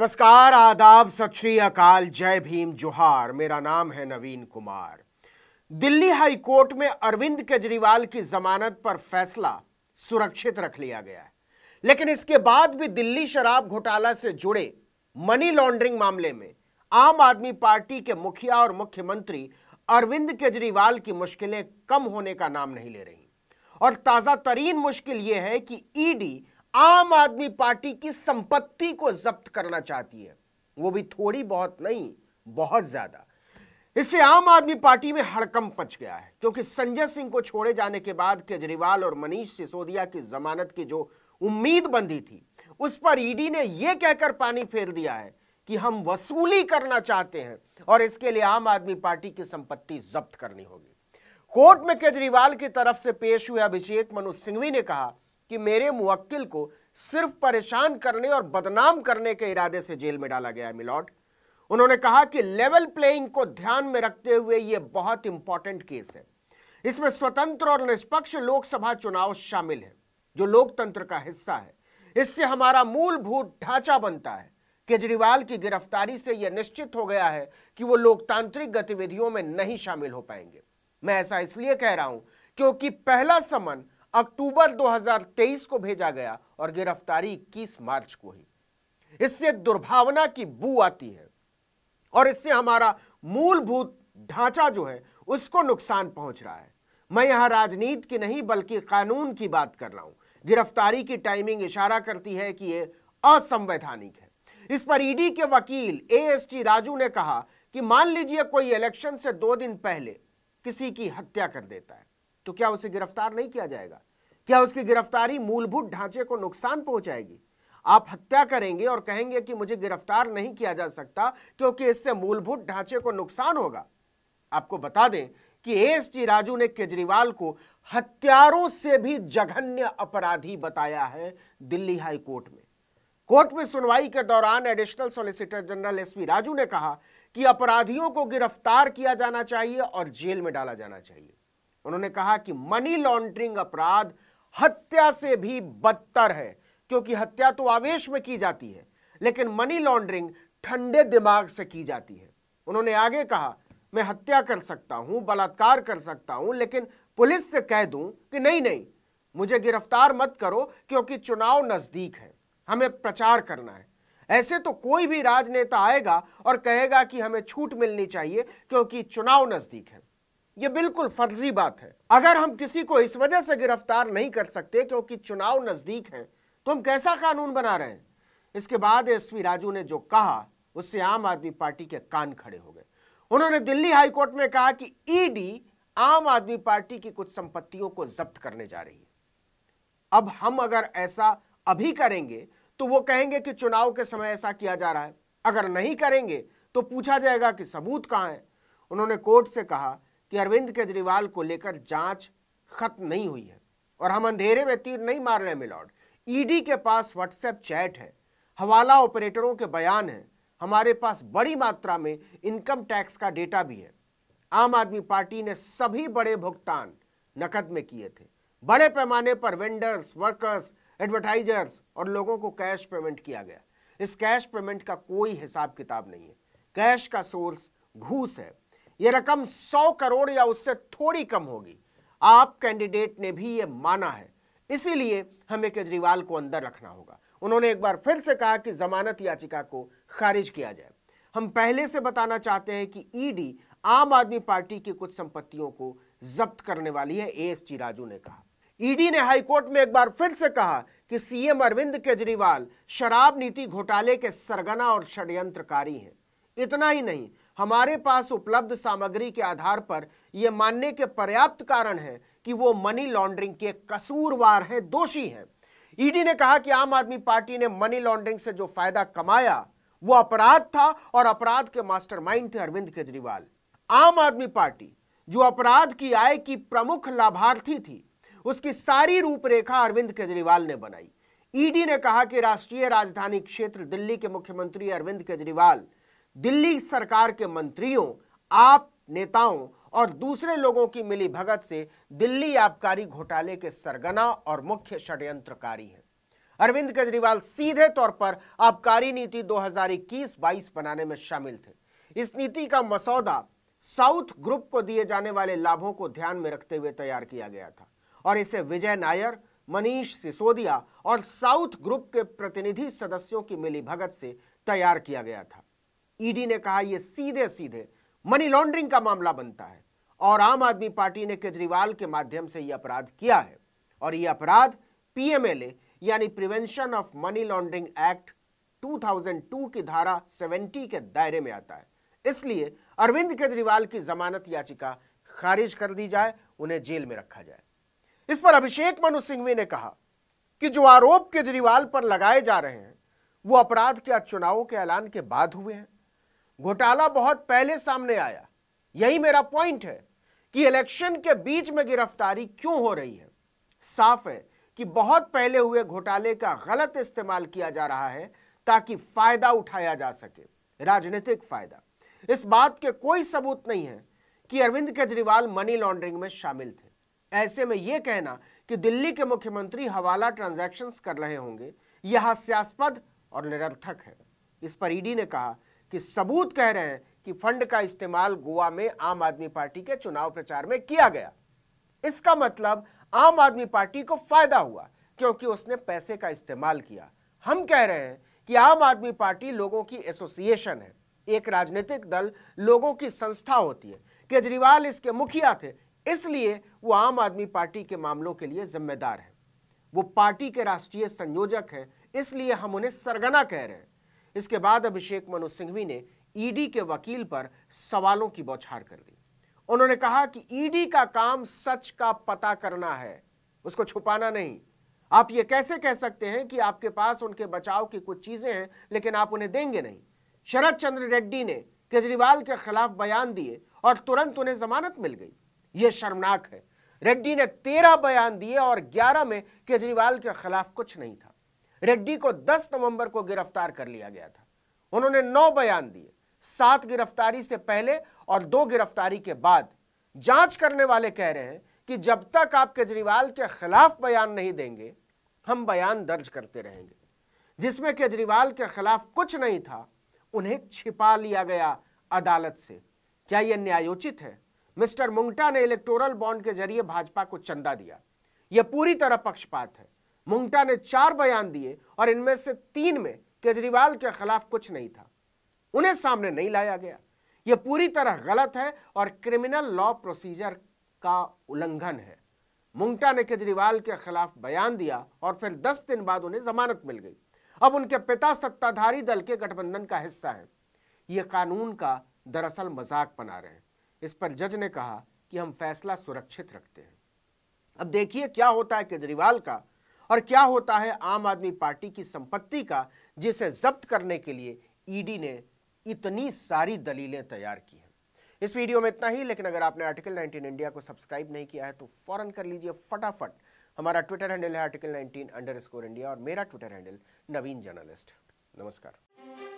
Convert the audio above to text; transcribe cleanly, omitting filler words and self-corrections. नमस्कार, आदाब, सत श्री अकाल, जय भीम, जोहार। मेरा नाम है नवीन कुमार। दिल्ली हाई कोर्ट में अरविंद केजरीवाल की जमानत पर फैसला सुरक्षित रख लिया गया है, लेकिन इसके बाद भी दिल्ली शराब घोटाला से जुड़े मनी लॉन्ड्रिंग मामले में आम आदमी पार्टी के मुखिया और मुख्यमंत्री अरविंद केजरीवाल की मुश्किलें कम होने का नाम नहीं ले रही। और ताजा तरीन मुश्किल यह है कि ईडी आम आदमी पार्टी की संपत्ति को जब्त करना चाहती है, वो भी थोड़ी बहुत नहीं, बहुत ज्यादा। इससे आम आदमी पार्टी में हड़कंप मच गया है, क्योंकि संजय सिंह को छोड़े जाने के बाद केजरीवाल और मनीष सिसोदिया की जमानत की जो उम्मीद बंधी थी उस पर ईडी ने यह कहकर पानी फेर दिया है कि हम वसूली करना चाहते हैं और इसके लिए आम आदमी पार्टी की संपत्ति जब्त करनी होगी। कोर्ट में केजरीवाल की तरफ से पेश हुए अभिषेक मनु सिंघवी ने कहा कि मेरे मुवक्किल को सिर्फ परेशान करने और बदनाम करने के इरादे से जेल में डाला गया है मिलॉर्ड। उन्होंने कहा कि लेवल प्लेइंग को ध्यान में रखते हुए यह बहुत इंपॉर्टेंट केस है, इसमें स्वतंत्र और निष्पक्ष लोकसभा चुनाव शामिल है जो लोकतंत्र का हिस्सा है। इससे हमारा मूलभूत ढांचा बनता है। केजरीवाल की गिरफ्तारी से यह निश्चित हो गया है कि वो लोकतांत्रिक गतिविधियों में नहीं शामिल हो पाएंगे। मैं ऐसा इसलिए कह रहा हूं क्योंकि पहला समन अक्टूबर 2023 को भेजा गया और गिरफ्तारी 21 मार्च को ही। इससे दुर्भावना की बू आती है और इससे हमारा मूलभूत ढांचा जो है उसको नुकसान पहुंच रहा है। मैं यहां राजनीति की नहीं बल्कि कानून की बात कर रहा हूं। गिरफ्तारी की टाइमिंग इशारा करती है कि यह असंवैधानिक है। इस पर ईडी के वकील AST राजू ने कहा कि मान लीजिए कोई इलेक्शन से 2 दिन पहले किसी की हत्या कर देता है तो क्या उसे गिरफ्तार नहीं किया जाएगा? क्या उसकी गिरफ्तारी मूलभूत ढांचे को नुकसान पहुंचाएगी? आप हत्या करेंगे और कहेंगे कि मुझे गिरफ्तार नहीं किया जा सकता क्योंकि इससे मूलभूत ढांचे को नुकसान होगा। आपको बता दें कि AST राजू ने केजरीवाल को हत्यारों से भी जघन्य अपराधी बताया है। दिल्ली हाई कोर्ट में सुनवाई के दौरान additional solicitor general SV Raju ने कहा कि अपराधियों को गिरफ्तार किया जाना चाहिए और जेल में डाला जाना चाहिए। उन्होंने कहा कि मनी लॉन्ड्रिंग अपराध हत्या से भी बदतर है, क्योंकि हत्या तो आवेश में की जाती है लेकिन मनी लॉन्ड्रिंग ठंडे दिमाग से की जाती है। उन्होंने आगे कहा, मैं हत्या कर सकता हूं, बलात्कार कर सकता हूं, लेकिन पुलिस से कह दूं कि नहीं नहीं, मुझे गिरफ्तार मत करो क्योंकि चुनाव नजदीक है, हमें प्रचार करना है। ऐसे तो कोई भी राजनेता आएगा और कहेगा कि हमें छूट मिलनी चाहिए क्योंकि चुनाव नजदीक है। यह बिल्कुल फर्जी बात है। अगर हम किसी को इस वजह से गिरफ्तार नहीं कर सकते क्योंकि चुनाव नजदीक है तो हम कैसा कानून बना रहे हैं? इसके बाद ASV राजू ने जो कहा उससे आम आदमी पार्टी के कान खड़े हो गए। उन्होंने दिल्ली हाईकोर्ट में कहा कि ईडी आम आदमी पार्टी की कुछ संपत्तियों को जब्त करने जा रही है। अब हम अगर ऐसा अभी करेंगे तो वो कहेंगे कि चुनाव के समय ऐसा किया जा रहा है, अगर नहीं करेंगे तो पूछा जाएगा कि सबूत कहां है। उन्होंने कोर्ट से कहा कि अरविंद केजरीवाल को लेकर जांच खत्म नहीं हुई है और हम अंधेरे में तीर नहीं मार रहे मिलॉर्ड। ईडी के पास व्हाट्सएप चैट है, हवाला ऑपरेटरों के बयान है, हमारे पास बड़ी मात्रा में इनकम टैक्स का डेटा भी है। आम आदमी पार्टी ने सभी बड़े भुगतान नकद में किए थे, बड़े पैमाने पर वेंडर्स, वर्कर्स, एडवर्टाइजर्स और लोगों को कैश पेमेंट किया गया। इस कैश पेमेंट का कोई हिसाब किताब नहीं है। कैश का सोर्स घूस है। यह रकम 100 करोड़ या उससे थोड़ी कम होगी। आप कैंडिडेट ने भी ये माना है, इसीलिए हमें केजरीवाल को अंदर रखना होगा। उन्होंने एक बार फिर से कहा कि जमानत याचिका को खारिज किया जाए। हम पहले से बताना चाहते हैं कि ईडी आम आदमी पार्टी की कुछ संपत्तियों को जब्त करने वाली है, AST राजू ने कहा। ईडी ने हाईकोर्ट में एक बार फिर से कहा कि CM अरविंद केजरीवाल शराब नीति घोटाले के सरगना और षड्यंत्रकारी हैं। इतना ही नहीं, हमारे पास उपलब्ध सामग्री के आधार पर यह मानने के पर्याप्त कारण है कि वो मनी लॉन्ड्रिंग के कसूरवार हैं, दोषी हैं। ईडी ने कहा कि आम आदमी पार्टी ने मनी लॉन्ड्रिंग से जो फायदा कमाया वो अपराध था और अपराध के मास्टरमाइंड थे अरविंद केजरीवाल। आम आदमी पार्टी जो अपराध की आय की प्रमुख लाभार्थी थी उसकी सारी रूपरेखा अरविंद केजरीवाल ने बनाई। ईडी ने कहा कि राष्ट्रीय राजधानी क्षेत्र दिल्ली के मुख्यमंत्री अरविंद केजरीवाल, दिल्ली सरकार के मंत्रियों, आप नेताओं और दूसरे लोगों की मिलीभगत से दिल्ली आबकारी घोटाले के सरगना और मुख्य षड्यंत्रकारी हैं। अरविंद केजरीवाल सीधे तौर पर आबकारी नीति 2021-22 बनाने में शामिल थे। इस नीति का मसौदा साउथ ग्रुप को दिए जाने वाले लाभों को ध्यान में रखते हुए तैयार किया गया था और इसे विजय नायर, मनीष सिसोदिया और साउथ ग्रुप के प्रतिनिधि सदस्यों की मिलीभगत से तैयार किया गया था। ईडी ने कहा यह सीधे सीधे मनी लॉन्ड्रिंग का मामला बनता है और आम आदमी पार्टी ने केजरीवाल के माध्यम से यह अपराध किया है और यह अपराध पीएमएलए यानी prevention of money laundering act 2002 की धारा 70 के दायरे में आता है। इसलिए अरविंद केजरीवाल की जमानत याचिका खारिज कर दी जाए, उन्हें जेल में रखा जाए। इस पर अभिषेक मनु सिंघवी ने कहा कि जो आरोप केजरीवाल पर लगाए जा रहे हैं वो अपराध क्या चुनावों के ऐलान के बाद हुए हैं? घोटाला बहुत पहले सामने आया, यही मेरा पॉइंट है कि इलेक्शन के बीच में गिरफ्तारी क्यों हो रही है। साफ है कि बहुत पहले हुए घोटाले का गलत इस्तेमाल किया जा रहा है ताकि फायदा उठाया जा सके, राजनीतिक फायदा। इस बात के कोई सबूत नहीं है कि अरविंद केजरीवाल मनी लॉन्ड्रिंग में शामिल थे। ऐसे में यह कहना कि दिल्ली के मुख्यमंत्री हवाला ट्रांजैक्शंस कर रहे होंगे, यह हास्यास्पद और निरर्थक है। इस पर ईडी ने कहा कि सबूत कह रहे हैं कि फंड का इस्तेमाल गोवा में आम आदमी पार्टी के चुनाव प्रचार में किया गया। इसका मतलब आम आदमी पार्टी को फायदा हुआ क्योंकि उसने पैसे का इस्तेमाल किया। हम कह रहे हैं कि आम आदमी पार्टी लोगों की एसोसिएशन है, एक राजनीतिक दल, लोगों की संस्था होती है। केजरीवाल इसके मुखिया थे, इसलिए वो आम आदमी पार्टी के मामलों के लिए जिम्मेदार है। वो पार्टी के राष्ट्रीय संयोजक हैं, इसलिए हम उन्हें सरगना कह रहे हैं। इसके बाद अभिषेक मनु सिंघवी ने ईडी के वकील पर सवालों की बौछार कर ली। उन्होंने कहा कि ईडी का काम सच का पता करना है, उसको छुपाना नहीं। आप ये कैसे कह सकते हैं कि आपके पास उनके बचाव की कुछ चीजें हैं लेकिन आप उन्हें देंगे नहीं? शरद चंद्र रेड्डी ने केजरीवाल के खिलाफ बयान दिए और तुरंत उन्हें जमानत मिल गई। यह शर्मनाक है। रेड्डी ने 13 बयान दिए और 11 में केजरीवाल के खिलाफ कुछ नहीं था। रेड्डी को 10 नवंबर को गिरफ्तार कर लिया गया था। उन्होंने 9 बयान दिए, 7 गिरफ्तारी से पहले और 2 गिरफ्तारी के बाद। जांच करने वाले कह रहे हैं कि जब तक आप केजरीवाल के खिलाफ बयान नहीं देंगे हम बयान दर्ज करते रहेंगे। जिसमें केजरीवाल के खिलाफ कुछ नहीं था उन्हें छिपा लिया गया अदालत से। क्या यह न्यायोचित है? मिस्टर मुंगटा ने इलेक्टोरल बॉन्ड के जरिए भाजपा को चंदा दिया, यह पूरी तरह पक्षपात है। मुंगटा ने 4 बयान दिए और इनमें से 3 में केजरीवाल के खिलाफ कुछ नहीं था, उन्हें सामने नहीं लाया गया। यह पूरी तरह गलत है और क्रिमिनल लॉ प्रोसीजर का उल्लंघन है। मुंगटा ने केजरीवाल के खिलाफ बयान दिया और फिर 10 दिन बाद उन्हें जमानत मिल गई। अब उनके पिता सत्ताधारी दल के गठबंधन का हिस्सा है। यह कानून का दरअसल मजाक बना रहे हैं। इस पर जज ने कहा कि हम फैसला सुरक्षित रखते हैं। अब देखिए क्या होता है केजरीवाल का और क्या होता है आम आदमी पार्टी की संपत्ति का, जिसे जब्त करने के लिए ईडी ने इतनी सारी दलीलें तैयार की हैं। इस वीडियो में इतना ही, लेकिन अगर आपने आर्टिकल 19 इंडिया को सब्सक्राइब नहीं किया है तो फौरन कर लीजिए फटाफट। हमारा ट्विटर हैंडल है article19_India और मेरा ट्विटर हैंडल नवीन जर्नलिस्ट। नमस्कार।